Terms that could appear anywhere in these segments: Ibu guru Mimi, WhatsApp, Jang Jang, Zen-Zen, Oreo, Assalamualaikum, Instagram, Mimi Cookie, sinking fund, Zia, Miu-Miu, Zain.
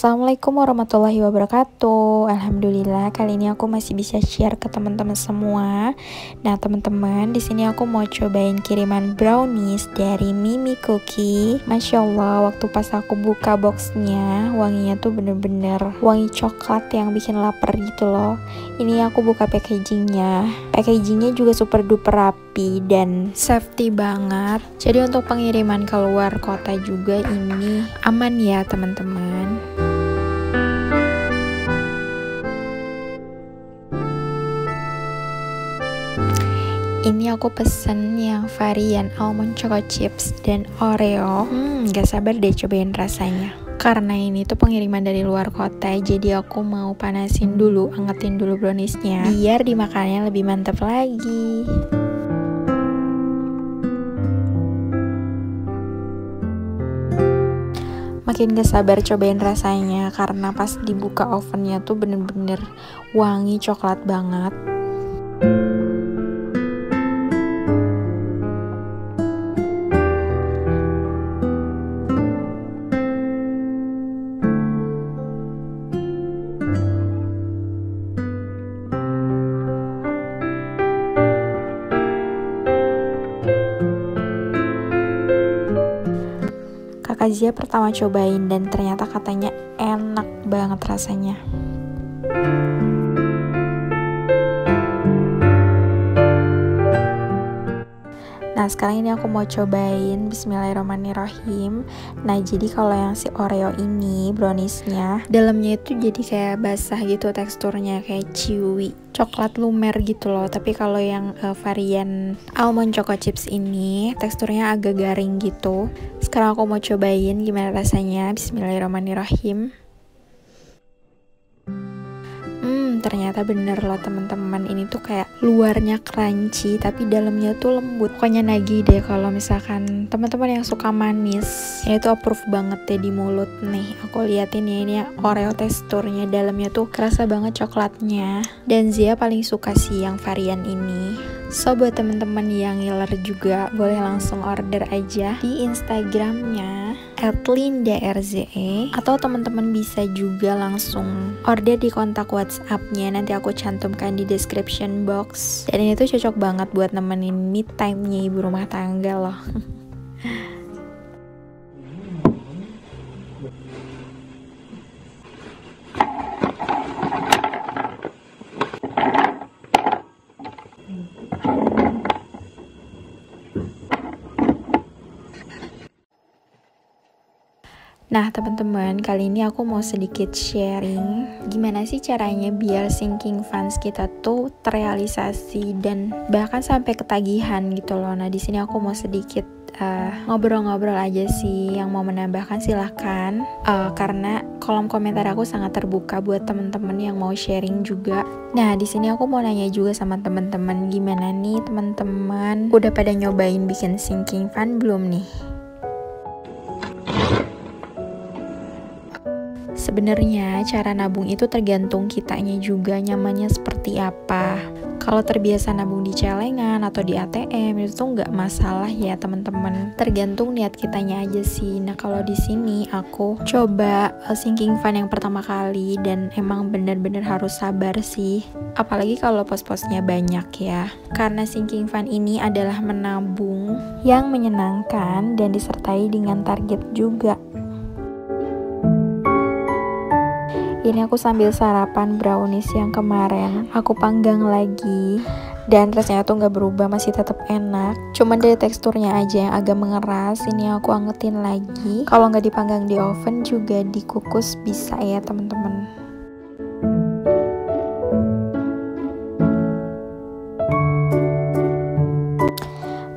Assalamualaikum warahmatullahi wabarakatuh. Alhamdulillah kali ini aku masih bisa share ke teman-teman semua. Nah teman-teman, di sini aku mau cobain kiriman brownies dari Mimi Cookie. Masya Allah, waktu pas aku buka boxnya, wanginya tuh bener-bener wangi coklat yang bikin lapar gitu loh. Ini aku buka packagingnya. Packagingnya juga super duper rapi dan safety banget. Jadi untuk pengiriman keluar kota juga ini aman ya teman-teman. Ini aku pesen yang varian almond choco chips dan oreo. Gak sabar deh cobain rasanya. Karena ini tuh pengiriman dari luar kota, jadi aku mau panasin dulu, angetin dulu browniesnya biar dimakannya lebih mantep lagi. Makin gak sabar cobain rasanya karena pas dibuka ovennya tuh bener-bener wangi coklat banget. Kak Zia pertama cobain dan ternyata katanya enak banget rasanya. Nah sekarang ini aku mau cobain, bismillahirrahmanirrahim. Nah jadi kalau yang si oreo ini browniesnya, dalamnya itu jadi kayak basah gitu teksturnya, kayak chewy, coklat lumer gitu loh. Tapi kalau yang varian almond choco chips ini teksturnya agak garing gitu. Sekarang aku mau cobain gimana rasanya. Bismillahirrahmanirrahim. Ternyata bener loh teman-teman, ini tuh kayak luarnya crunchy tapi dalamnya tuh lembut. Pokoknya nagih deh kalau misalkan teman-teman yang suka manis. Ini tuh approve banget deh di mulut nih. Aku liatin ya, ini oreo teksturnya, dalamnya tuh kerasa banget coklatnya. Dan Zia paling suka sih yang varian ini. So buat teman-teman yang ngiler juga boleh langsung order aja di Instagramnya @lindarze, atau teman-teman bisa juga langsung order di kontak WhatsAppnya, nanti aku cantumkan di description box. Dan ini tuh cocok banget buat nemenin me time-nya ibu rumah tangga loh. Nah teman-teman, kali ini aku mau sedikit sharing gimana sih caranya biar sinking funds kita tuh terrealisasi dan bahkan sampai ketagihan gitu loh. Nah di sini aku mau sedikit ngobrol-ngobrol aja sih, yang mau menambahkan silahkan, karena kolom komentar aku sangat terbuka buat teman-teman yang mau sharing juga. Nah di sini aku mau nanya juga sama teman-teman, gimana nih teman-teman, udah pada nyobain bikin sinking fund belum nih? Sebenarnya cara nabung itu tergantung kitanya juga nyamannya seperti apa. Kalau terbiasa nabung di celengan atau di ATM itu tuh nggak masalah ya teman-teman. Tergantung niat kitanya aja sih. Nah kalau di sini aku coba sinking fund yang pertama kali dan emang bener-bener harus sabar sih. Apalagi kalau pos-posnya banyak ya. Karena sinking fund ini adalah menabung yang menyenangkan dan disertai dengan target juga. Ini aku sambil sarapan brownies yang kemarin aku panggang lagi dan rasanya tuh nggak berubah, masih tetap enak, cuman dari teksturnya aja yang agak mengeras. Ini aku angetin lagi. Kalau nggak dipanggang di oven juga dikukus bisa ya teman-teman.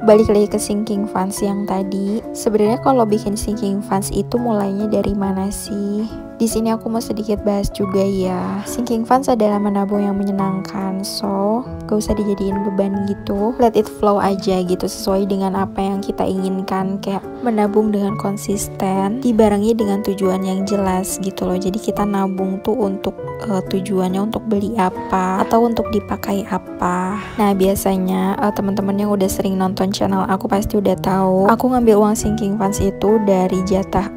Balik lagi ke sinking funds yang tadi. Sebenarnya kalau bikin sinking funds itu mulainya dari mana sih? Di sini aku mau sedikit bahas juga ya. Sinking funds adalah menabung yang menyenangkan, so gak usah dijadiin beban gitu. Let it flow aja gitu, sesuai dengan apa yang kita inginkan. Kayak menabung dengan konsisten, dibarengi dengan tujuan yang jelas gitu loh. Jadi kita nabung tuh untuk tujuannya untuk beli apa atau untuk dipakai apa. Nah biasanya teman-teman yang udah sering nonton channel aku pasti udah tahu aku ngambil uang sinking funds itu dari jatah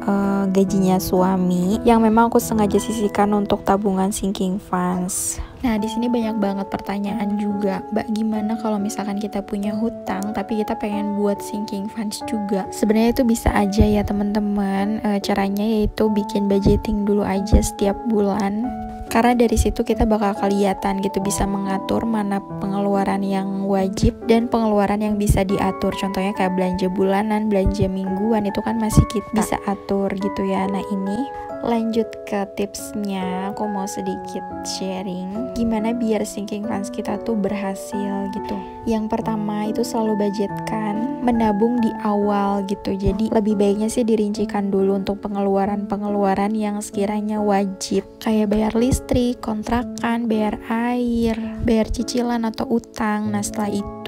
gajinya suami yang memang aku sengaja sisihkan untuk tabungan sinking funds. Nah di sini banyak banget pertanyaan juga, Mbak, gimana kalau misalkan kita punya hutang tapi kita pengen buat sinking funds juga? Sebenarnya itu bisa aja ya teman-teman. Caranya yaitu bikin budgeting dulu aja setiap bulan. Karena dari situ kita bakal kelihatan gitu, bisa mengatur mana pengeluaran yang wajib dan pengeluaran yang bisa diatur. Contohnya kayak belanja bulanan, belanja mingguan, itu kan masih kita bisa atur gitu ya. Nah ini lanjut ke tipsnya, aku mau sedikit sharing gimana biar sinking funds kita tuh berhasil gitu. Yang pertama itu selalu budgetkan, menabung di awal gitu. Jadi lebih baiknya sih dirincikan dulu untuk pengeluaran-pengeluaran yang sekiranya wajib, kayak bayar listrik, kontrakan, bayar air, bayar cicilan atau utang. Nah setelah itu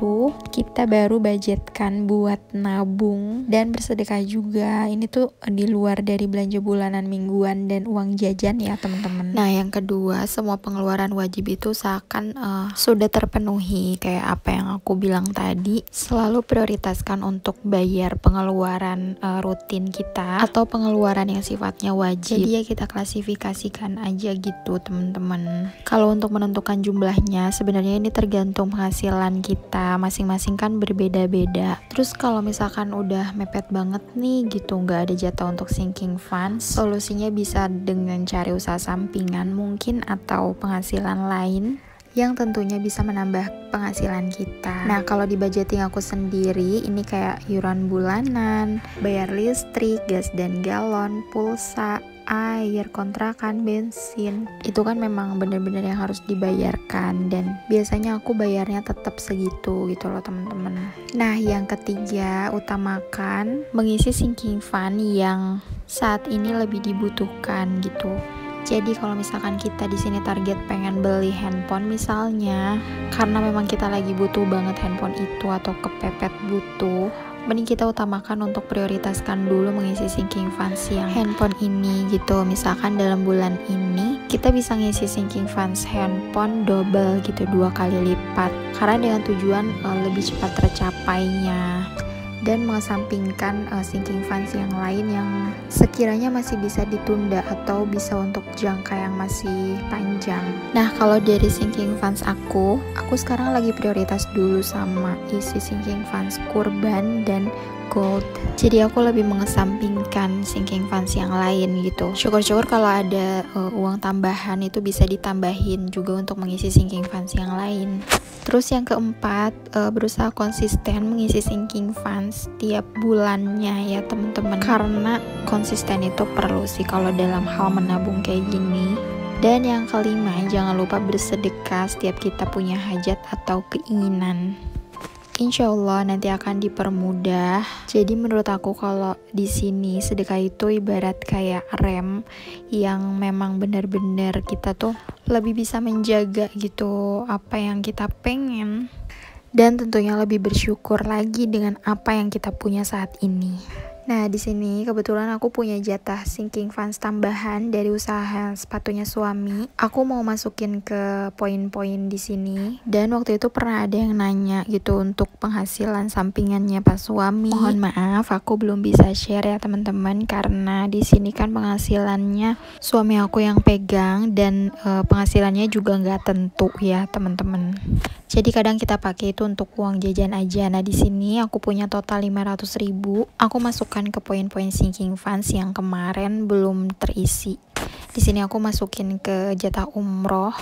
kita baru budgetkan buat nabung dan bersedekah juga. Ini tuh di luar dari belanja bulanan, minggu dan uang jajan ya teman-teman. Nah yang kedua, semua pengeluaran wajib itu seakan sudah terpenuhi. Kayak apa yang aku bilang tadi, selalu prioritaskan untuk bayar pengeluaran rutin kita atau pengeluaran yang sifatnya wajib. Jadi ya kita klasifikasikan aja gitu teman-teman. Kalau untuk menentukan jumlahnya, sebenarnya ini tergantung penghasilan kita masing-masing kan berbeda-beda. Terus kalau misalkan udah mepet banget nih gitu, nggak ada jatah untuk sinking funds, solusinya bisa dengan cari usaha sampingan mungkin atau penghasilan lain yang tentunya bisa menambah penghasilan kita. Nah kalau di budgeting aku sendiri, ini kayak iuran bulanan, bayar listrik, gas dan galon, pulsa, air, kontrakan, bensin, itu kan memang bener-bener yang harus dibayarkan dan biasanya aku bayarnya tetap segitu gitu loh teman-teman. Nah yang ketiga, utamakan mengisi sinking fund yang saat ini lebih dibutuhkan gitu. Jadi kalau misalkan kita di sini target pengen beli handphone misalnya, karena memang kita lagi butuh banget handphone itu atau kepepet butuh, mending kita utamakan untuk prioritaskan dulu mengisi sinking funds yang handphone ini gitu. Misalkan dalam bulan ini kita bisa ngisi sinking funds handphone double gitu, 2 kali lipat, karena dengan tujuan lebih cepat tercapainya dan mengesampingkan sinking funds yang lain yang sekiranya masih bisa ditunda atau bisa untuk jangka yang masih panjang. Nah kalau dari sinking funds aku sekarang lagi prioritas dulu sama isi sinking funds kurban dan gold. Jadi aku lebih mengesampingkan sinking funds yang lain gitu. Syukur-syukur kalau ada uang tambahan itu bisa ditambahin juga untuk mengisi sinking funds yang lain. Terus yang keempat, berusaha konsisten mengisi sinking funds tiap bulannya ya teman-teman. Karena konsisten itu perlu sih kalau dalam hal menabung kayak gini. Dan yang kelima, jangan lupa bersedekah setiap kita punya hajat atau keinginan. Insya Allah nanti akan dipermudah. Jadi menurut aku kalau di sini sedekah itu ibarat kayak rem yang memang benar-benar kita tuh lebih bisa menjaga gitu apa yang kita pengen dan tentunya lebih bersyukur lagi dengan apa yang kita punya saat ini. Nah di sini kebetulan aku punya jatah sinking funds tambahan dari usaha sepatunya suami. Aku mau masukin ke poin-poin di sini. Dan waktu itu pernah ada yang nanya gitu untuk penghasilan sampingannya Pak Suami. Mohon maaf, aku belum bisa share ya teman-teman, karena di sini kan penghasilannya suami aku yang pegang dan penghasilannya juga nggak tentu ya teman-teman. Jadi kadang kita pakai itu untuk uang jajan aja. Nah di sini aku punya total 500.000. Aku masukkan ke poin-poin sinking funds yang kemarin belum terisi. Di sini aku masukin ke jatah umroh,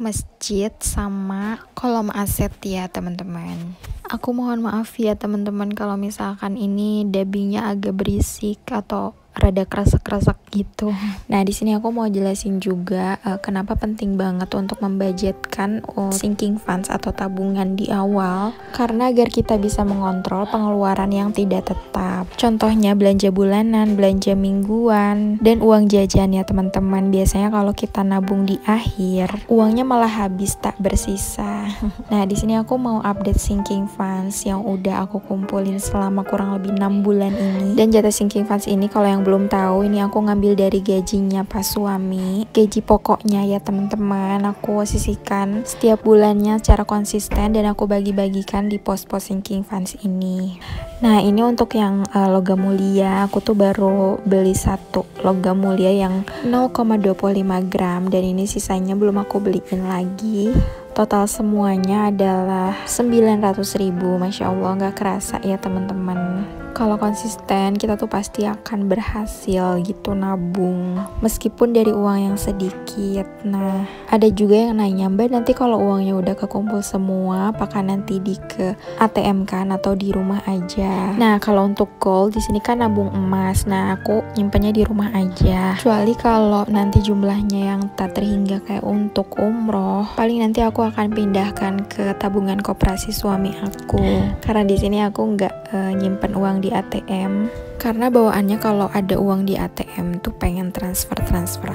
masjid, sama kolom aset ya teman-teman. Aku mohon maaf ya teman-teman kalau misalkan ini dubbingnya agak berisik atau rada kresek-kresek gitu. Nah di sini aku mau jelasin juga kenapa penting banget untuk membudgetkan sinking funds atau tabungan di awal, karena agar kita bisa mengontrol pengeluaran yang tidak tetap. Contohnya belanja bulanan, belanja mingguan, dan uang jajan ya teman-teman. Biasanya kalau kita nabung di akhir, uangnya malah habis tak bersisa. Nah di sini aku mau update sinking funds yang udah aku kumpulin selama kurang lebih 6 bulan ini. Dan jatah sinking funds ini kalau yang belum tahu, ini aku ngambil dari gajinya pas suami, gaji pokoknya ya teman-teman. Aku sisihkan setiap bulannya secara konsisten dan aku bagi-bagikan di pos-pos sinking funds ini. Nah ini untuk yang logam mulia, aku tuh baru beli satu logam mulia yang 0,25 gram, dan ini sisanya belum aku beliin lagi. Total semuanya adalah 900.000. Masya Allah, nggak kerasa ya teman-teman. Kalau konsisten kita tuh pasti akan berhasil gitu nabung, meskipun dari uang yang sedikit. Nah ada juga yang nanya, Mbak nanti kalau uangnya udah kekumpul semua apakah nanti di ke ATM kan atau di rumah aja? Nah kalau untuk gold di sini kan nabung emas, nah aku nyimpannya di rumah aja. Kecuali kalau nanti jumlahnya yang tak terhingga kayak untuk umroh, paling nanti aku akan pindahkan ke tabungan koperasi suami aku, karena di sini aku nggak nyimpen uang di ATM, karena bawaannya kalau ada uang di ATM tuh pengen transfer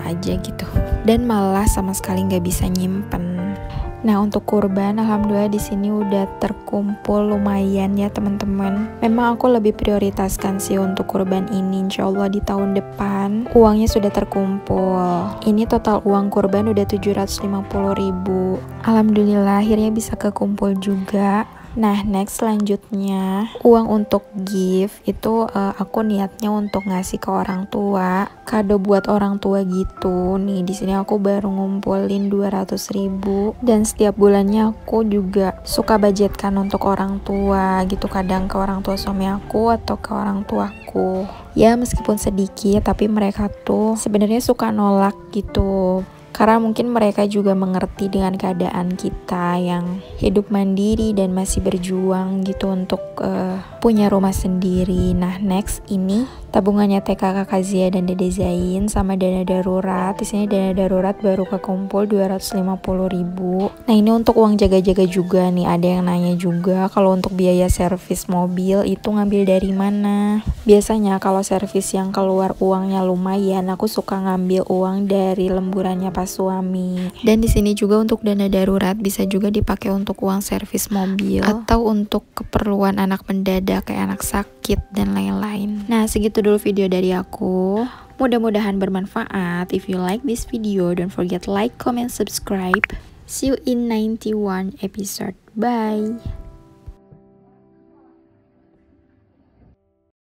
aja gitu, dan malah sama sekali nggak bisa nyimpen. Nah untuk kurban, alhamdulillah di sini udah terkumpul lumayan ya teman-teman. Memang aku lebih prioritaskan sih untuk kurban ini. Insya Allah di tahun depan uangnya sudah terkumpul. Ini total uang kurban udah 750.000. Alhamdulillah akhirnya bisa kekumpul juga. Nah next selanjutnya uang untuk gift itu aku niatnya untuk ngasih ke orang tua, kado buat orang tua gitu. Nih di sini aku baru ngumpulin 200.000, dan setiap bulannya aku juga suka budgetkan untuk orang tua gitu, kadang ke orang tua suami aku atau ke orang tuaku. Ya meskipun sedikit tapi mereka tuh sebenarnya suka nolak gitu, karena mungkin mereka juga mengerti dengan keadaan kita yang hidup mandiri dan masih berjuang gitu untuk punya rumah sendiri. Nah next ini tabungannya TK Kakak Zia dan Dede Zain sama dana darurat. Di sini dana darurat baru kekumpul 250.000. Nah ini untuk uang jaga-jaga juga nih. Ada yang nanya juga kalau untuk biaya servis mobil itu ngambil dari mana? Biasanya kalau servis yang keluar uangnya lumayan, aku suka ngambil uang dari lemburannya suami. Dan di sini juga untuk dana darurat bisa juga dipakai untuk uang servis mobil atau untuk keperluan anak mendadak kayak anak sakit dan lain-lain. Nah, segitu dulu video dari aku. Mudah-mudahan bermanfaat. If you like this video, don't forget like, comment, subscribe. See you in 91 episode. Bye.